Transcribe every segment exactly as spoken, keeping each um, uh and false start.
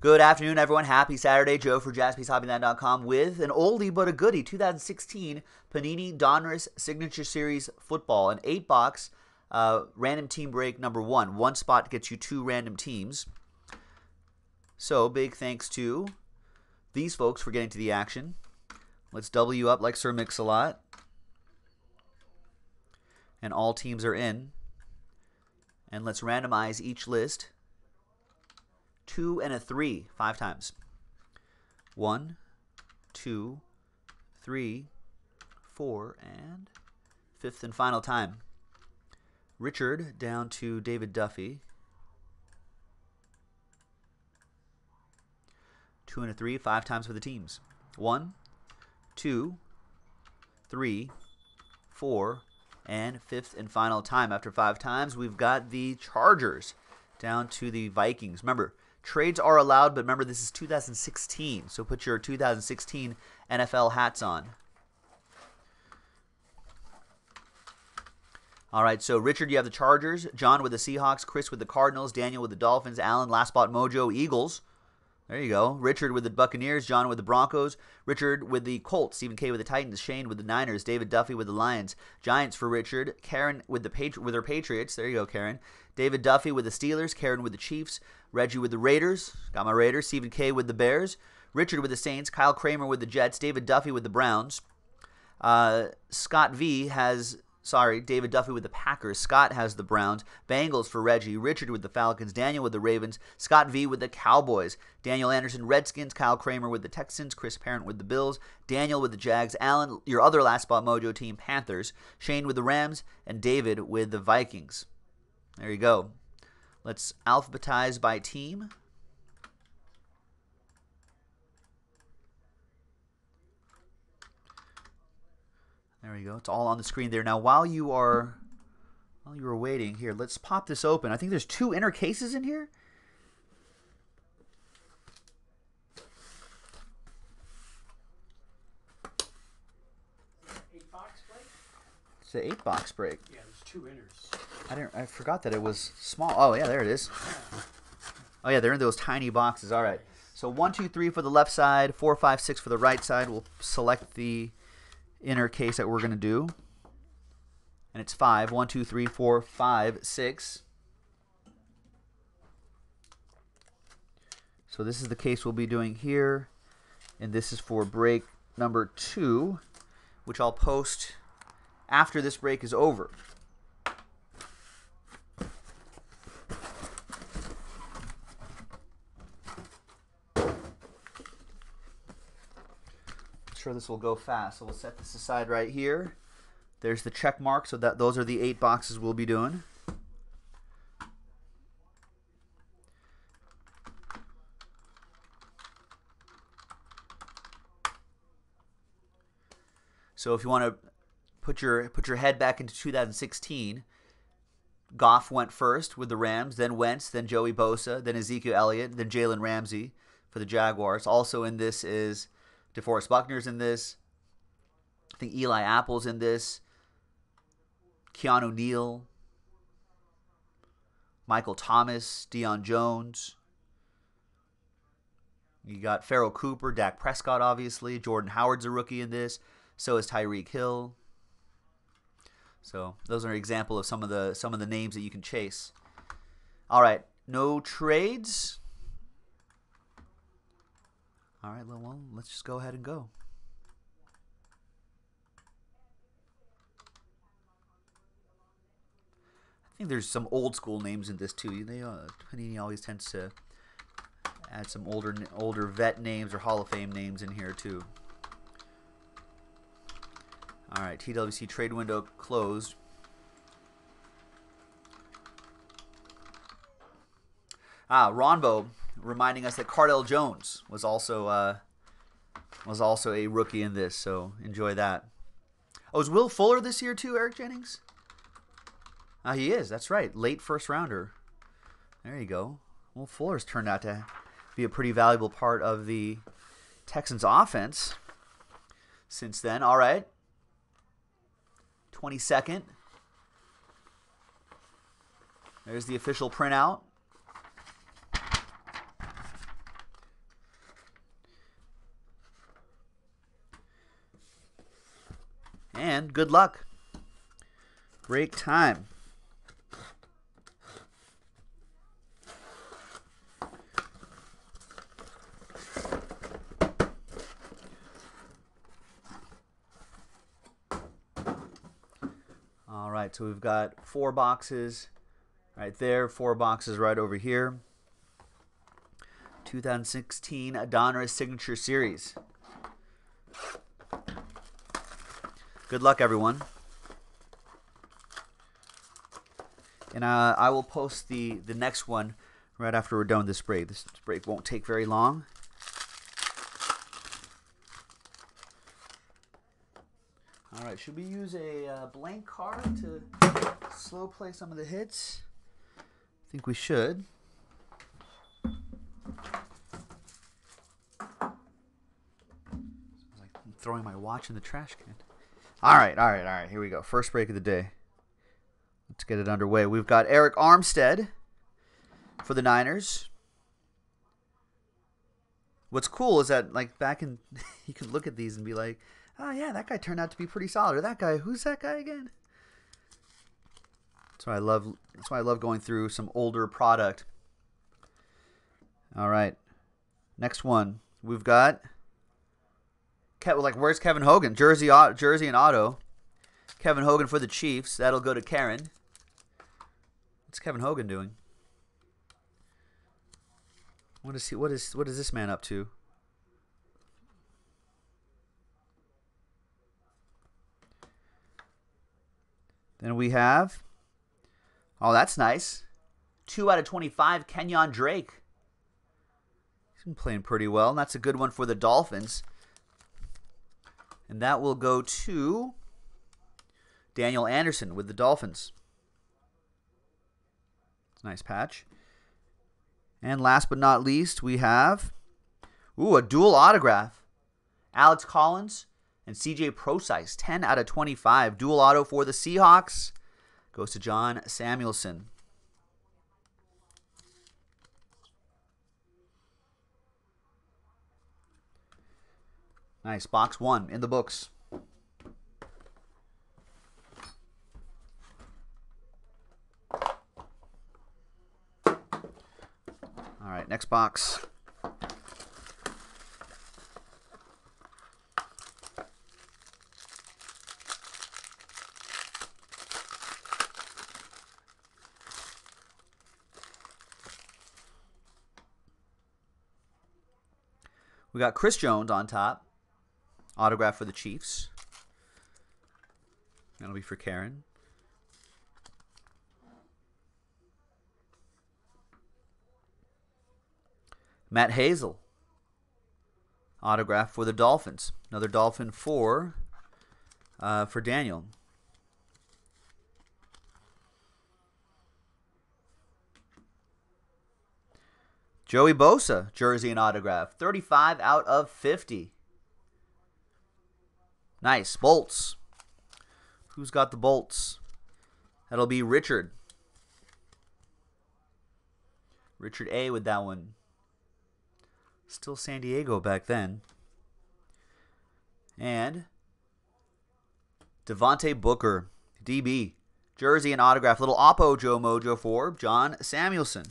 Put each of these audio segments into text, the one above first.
Good afternoon, everyone. Happy Saturday. Joe for Jaspys Hobbyland dot com with an oldie but a goodie, two thousand sixteen Panini Donruss Signature Series Football, an eight-box uh, random team break number one. One spot gets you two random teams. So big thanks to these folks for getting to the action. Let's double you up like Sir Mix-a-Lot. And all teams are in. And let's randomize each list. Two and a three, five times. One, two, three, four, and fifth and final time. Richard down to David Duffy. Two and a three, five times for the teams. One, two, three, four, and fifth and final time. After five times, we've got the Chargers down to the Vikings. Remember, trades are allowed, but remember, this is two thousand sixteen, so put your two thousand sixteen N F L hats on. All right, so Richard, you have the Chargers, John with the Seahawks, Chris with the Cardinals, Daniel with the Dolphins, Alan, Last Spot Mojo, Eagles. There you go. Richard with the Buccaneers, John with the Broncos, Richard with the Colts, Stephen K with the Titans, Shane with the Niners, David Duffy with the Lions, Giants for Richard, Karen with the Patri- with her Patriots. There you go, Karen. David Duffy with the Steelers, Karen with the Chiefs, Reggie with the Raiders, got my Raiders, Stephen K with the Bears, Richard with the Saints, Kyle Kramer with the Jets, David Duffy with the Browns, uh, Scott V has, sorry, David Duffy with the Packers, Scott has the Browns, Bengals for Reggie, Richard with the Falcons, Daniel with the Ravens, Scott V with the Cowboys, Daniel Anderson, Redskins, Kyle Kramer with the Texans, Chris Parent with the Bills, Daniel with the Jags, Allen, your other Last Spot Mojo team, Panthers, Shane with the Rams, and David with the Vikings. There you go. Let's alphabetize by team. There we go. It's all on the screen there. Now, while you are while you are waiting here, let's pop this open. I think there's two inner cases in here. Eight box break? It's an eight box break. Yeah, there's two inners. I didn't. I forgot that it was small. Oh yeah, there it is. Oh yeah, they're in those tiny boxes. All right. So one, two, three for the left side. Four, five, six for the right side. We'll select the inner case that we're gonna do, and it's five. One, two, three, four, five, six. So this is the case we'll be doing here, and this is for break number two, which I'll post after this break is over. This will go fast, so we'll set this aside right here. There's the check mark, so that those are the eight boxes we'll be doing. So if you want to put your put your head back into two thousand sixteen, Goff went first with the Rams, then Wentz, then Joey Bosa, then Ezekiel Elliott, then Jalen Ramsey for the Jaguars. Also in this is DeForest Buckner's in this. I think Eli Apple's in this. Keanu Neal. Michael Thomas. Deion Jones. You got Pharaoh Cooper. Dak Prescott, obviously. Jordan Howard's a rookie in this. So is Tyreek Hill. So those are an example of some of the some of the names that you can chase. All right. No trades. All right, well, let's just go ahead and go. I think there's some old school names in this too. They uh, Panini always tends to add some older older vet names or Hall of Fame names in here too. All right, T W C trade window closed. Ah, Ronbo reminding us that Cardell Jones was also uh, was also a rookie in this, so enjoy that. Oh, is Will Fuller this year too, Eric Jennings? Ah, he is. That's right. Late first rounder. There you go. Will Fuller's turned out to be a pretty valuable part of the Texans' offense since then. All right. twenty-second. There's the official printout. and good luck. Great time. All right, so we've got four boxes right there, four boxes right over here. twenty sixteen Donruss Signature Series. Good luck, everyone. And uh, I will post the, the next one right after we're done with this break. This break won't take very long. All right, should we use a uh, blank card to slow play some of the hits? I think we should. Sounds like I'm throwing my watch in the trash can. All right, all right, all right. Here we go. First break of the day. Let's get it underway. We've got Eric Armstead for the Niners. What's cool is that, like, back in, you can look at these and be like, oh, yeah, that guy turned out to be pretty solid. Or that guy, who's that guy again? That's why I love, that's why I love going through some older product. All right. Next one. We've got, like, where's Kevin Hogan? Jersey, jersey and auto. Kevin Hogan for the Chiefs. That'll go to Karen. What's Kevin Hogan doing? What is he? What is what is this man up to? Then we have, oh, that's nice. Two out of twenty-five. Kenyon Drake. He's been playing pretty well. And that's a good one for the Dolphins. And that will go to Daniel Anderson with the Dolphins. Nice patch. And last but not least, we have, ooh, a dual autograph. Alex Collins and C J Procyse, ten out of twenty-five. Dual auto for the Seahawks. Goes to John Samuelson. Nice, box one in the books. All right, next box. We got Chris Jones on top. Autograph for the Chiefs. That'll be for Karen. Matt Hazel, autograph for the Dolphins. Another Dolphin for, uh, for Daniel. Joey Bosa, jersey and autograph. thirty-five out of fifty. Nice, bolts. Who's got the bolts? That'll be Richard. Richard A with that one. Still San Diego back then. And Devontae Booker, D B. Jersey and autograph. Little Oppo Joe Mojo for John Samuelson.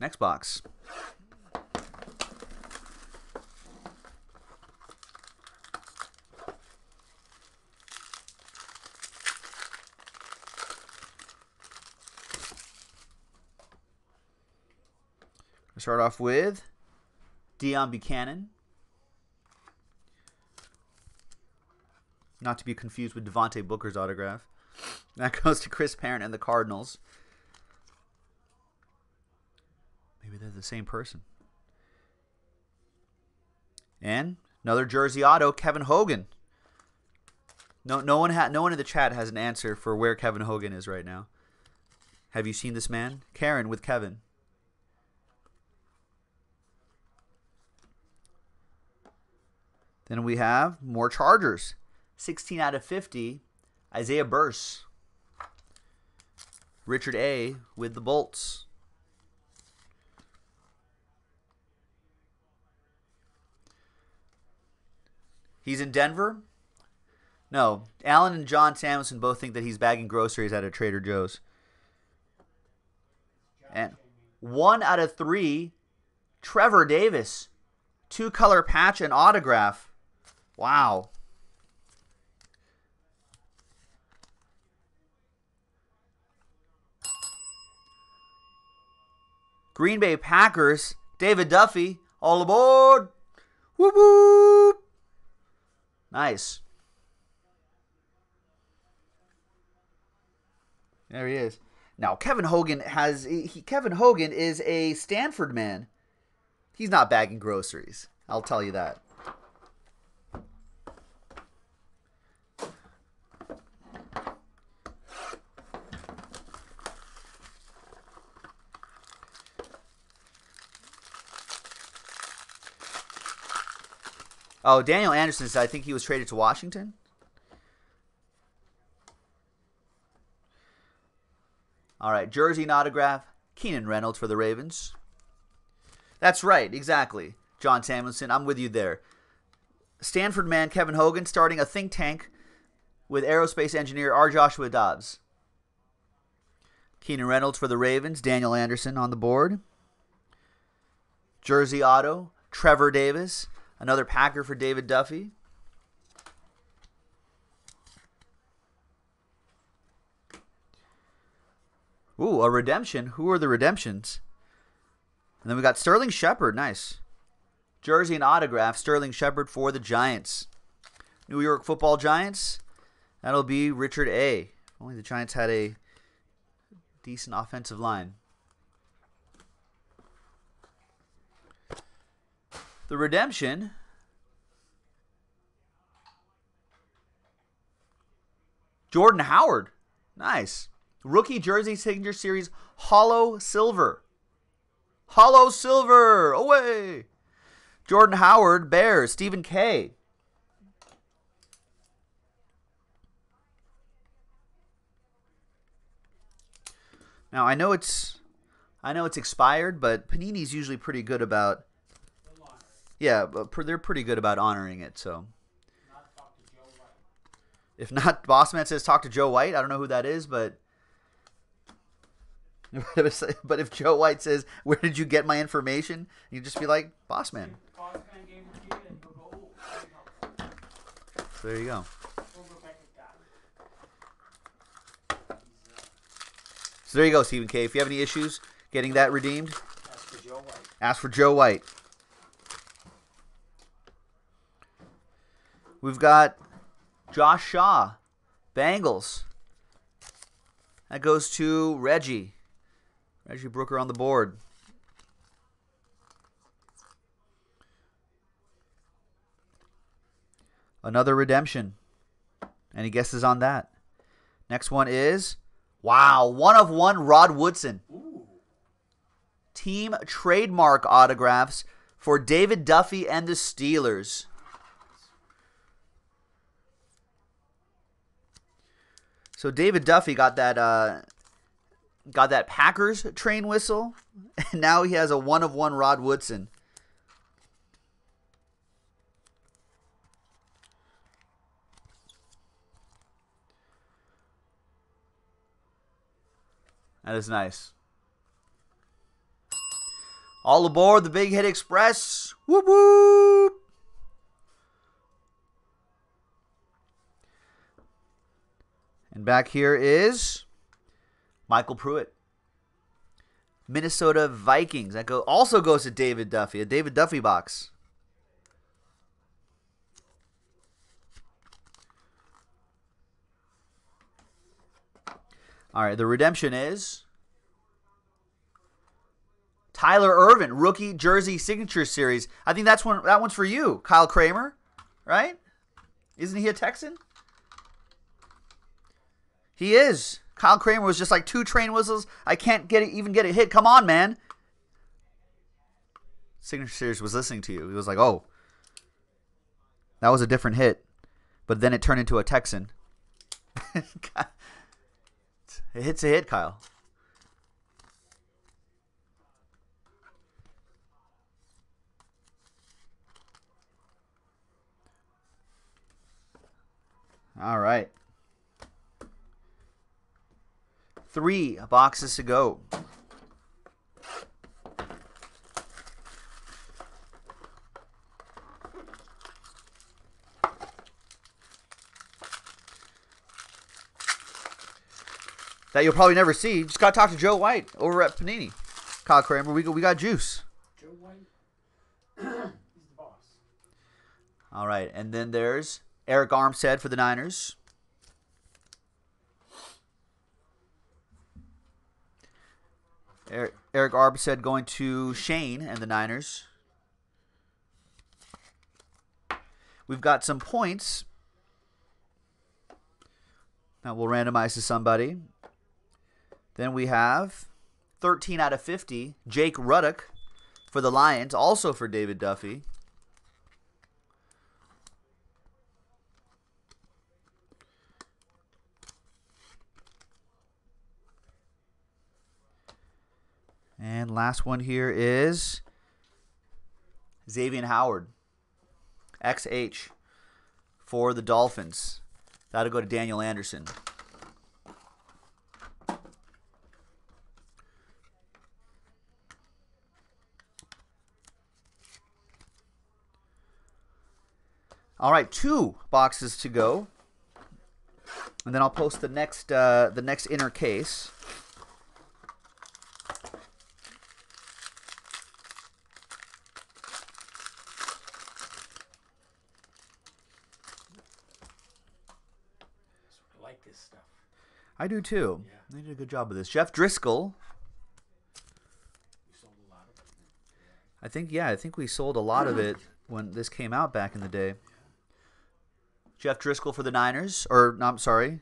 Next box. We'll start off with Dion Buchanan. Not to be confused with Devontae Booker's autograph. That goes to Chris Parent and the Cardinals. Maybe they're the same person. And another jersey auto, Kevin Hogan. No, no one ha no one in the chat has an answer for where Kevin Hogan is right now. Have you seen this man? Karen with Kevin. Then we have more Chargers. sixteen out of fifty, Isaiah Burse. Richard A. with the Bolts. He's in Denver? No. Alan and John Samuelson both think that he's bagging groceries at a Trader Joe's. And one out of three, Trevor Davis. Two-color patch and autograph. Wow. Green Bay Packers, David Duffy, all aboard. Whoop, whoop. Nice. There he is. Now, Kevin Hogan has he, Kevin Hogan is a Stanford man. He's not bagging groceries. I'll tell you that. Oh, Daniel Anderson said, I think he was traded to Washington. All right, jersey and autograph, Keenan Reynolds for the Ravens. That's right, exactly. John Samuelson, I'm with you there. Stanford man Kevin Hogan starting a think tank with aerospace engineer R. Joshua Dobbs. Keenan Reynolds for the Ravens, Daniel Anderson on the board. Jersey auto, Trevor Davis. Another Packer for David Duffy. Ooh, a redemption. Who are the redemptions? And then we got Sterling Shepherd. Nice. Jersey and autograph. Sterling Shepherd for the Giants. New York Football Giants. That'll be Richard A. Only the Giants had a decent offensive line. The redemption Jordan Howard. Nice. Rookie Jersey Signature Series Hollow Silver. Hollow Silver. Away. Jordan Howard, Bears, Stephen K. Now I know it's I know it's expired, but Panini's usually pretty good about Yeah, but they're pretty good about honoring it, so. Not talk to Joe White. If not, Bossman says talk to Joe White. I don't know who that is, but but if Joe White says, where did you get my information? You'd just be like, Bossman. Bossman gave it to you and go, oh. So there you go. So there you go, Stephen K. If you have any issues getting that redeemed, ask for Joe White. Ask for Joe White. We've got Josh Shaw, Bengals. That goes to Reggie. Reggie Brooker on the board. Another redemption. Any guesses on that? Next one is, wow, one of one Rod Woodson. Ooh. Team trademark autographs for David Duffy and the Steelers. So David Duffy got that uh, got that Packers train whistle, and now he has a one of one Rod Woodson. That is nice. All aboard the Big Hit Express! Whoop whoop! And back here is Michael Pruitt. Minnesota Vikings. That go, also goes to David Duffy, a David Duffy box. All right, the redemption is Tyler Ervin, rookie jersey signature series. I think that's one. That one's for you, Kyle Kramer, right? Isn't he a Texan? He is. Kyle Kramer was just like two train whistles. I can't get it, even get a hit. Come on, man. Signature Series was listening to you. He was like, oh, that was a different hit. But then it turned into a Texan. It hits a hit, Kyle. All right. Three boxes to go. That you'll probably never see. Just got to talk to Joe White over at Panini. Kyle Kramer, we, we got juice. Joe White, he's the boss. All right, and then there's Eric Armstead for the Niners. Eric, Eric Armstead going to Shane and the Niners. We've got some points. Now we'll randomize to somebody. Then we have thirteen out of fifty, Jake Ruddock for the Lions, also for David Duffy. And last one here is Xavier Howard, X H for the Dolphins. That'll go to Daniel Anderson. All right, two boxes to go, and then I'll post the next uh, the next inner case. I like this stuff. I do too. Yeah. They did a good job of this. Jeff Driscoll. We sold a lot of it. Yeah. I think yeah, I think we sold a lot of it when this came out back in the day. Jeff Driscoll for the Niners, or no, I'm sorry,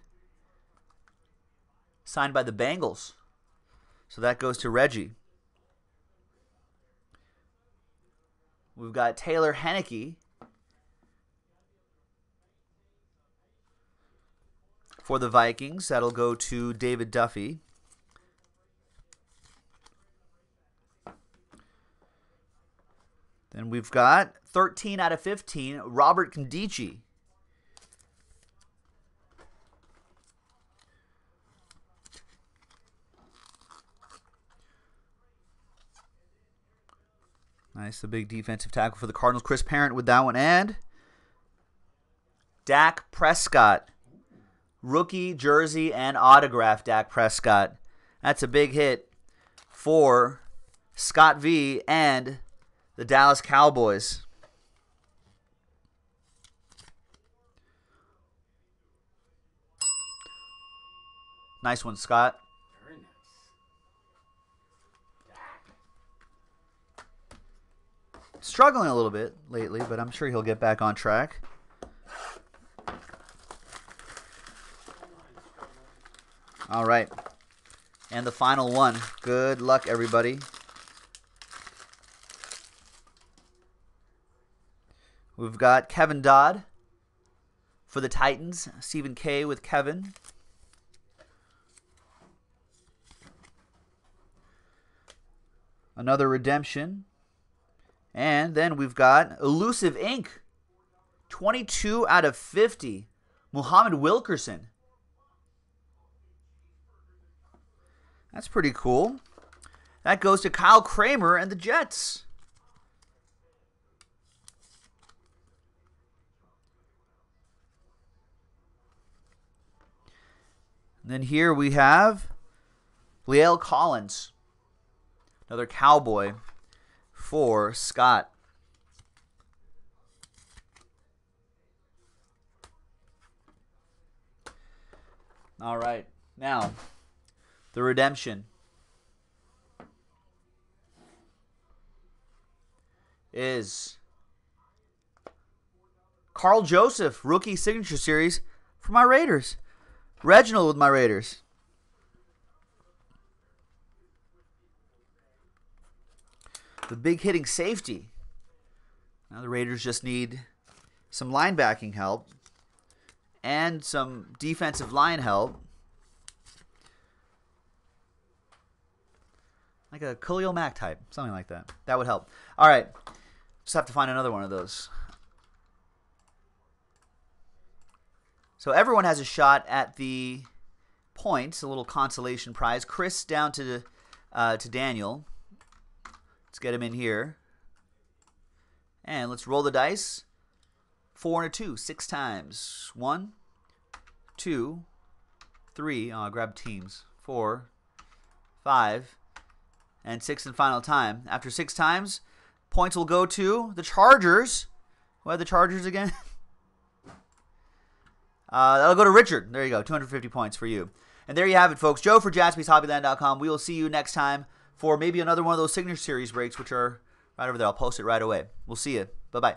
signed by the Bengals. So that goes to Reggie. We've got Taylor Henneke for the Vikings. That'll go to David Duffy. Then we've got thirteen out of fifteen, Robert Condici. Nice, the big defensive tackle for the Cardinals. Chris Parent with that one. And Dak Prescott. Rookie, jersey, and autograph Dak Prescott. That's a big hit for Scott V and the Dallas Cowboys. Nice one, Scott. Struggling a little bit lately, but I'm sure he'll get back on track. All right. And the final one. Good luck, everybody. We've got Kevin Dodd for the Titans. Stephen K with Kevin. Another redemption. And then we've got Elusive Incorporated, twenty-two out of fifty, Muhammad Wilkerson. That's pretty cool. That goes to Kyle Kramer and the Jets. And then here we have Liel Collins, another Cowboy. For Scott. All right. Now, the redemption is Carl Joseph, rookie signature series for my Raiders. Reginald with my Raiders. the big hitting safety. Now the Raiders just need some linebacking help and some defensive line help. Like a Khalil Mack type, something like that. That would help. All right, just have to find another one of those. So everyone has a shot at the points, a little consolation prize. Chris down to uh, to Daniel. Let's get him in here. And let's roll the dice. Four and a two, six times. One, two, three. Oh, I'll grab teams. Four, five, and six and final time. After six times, points will go to the Chargers. Who had the Chargers again? Uh, that'll go to Richard. There you go. two hundred fifty points for you. And there you have it, folks. Joe for Jaspys Hobbyland dot com. We will see you next time for maybe another one of those Signature Series breaks, which are right over there. I'll post it right away. We'll see you. Bye-bye.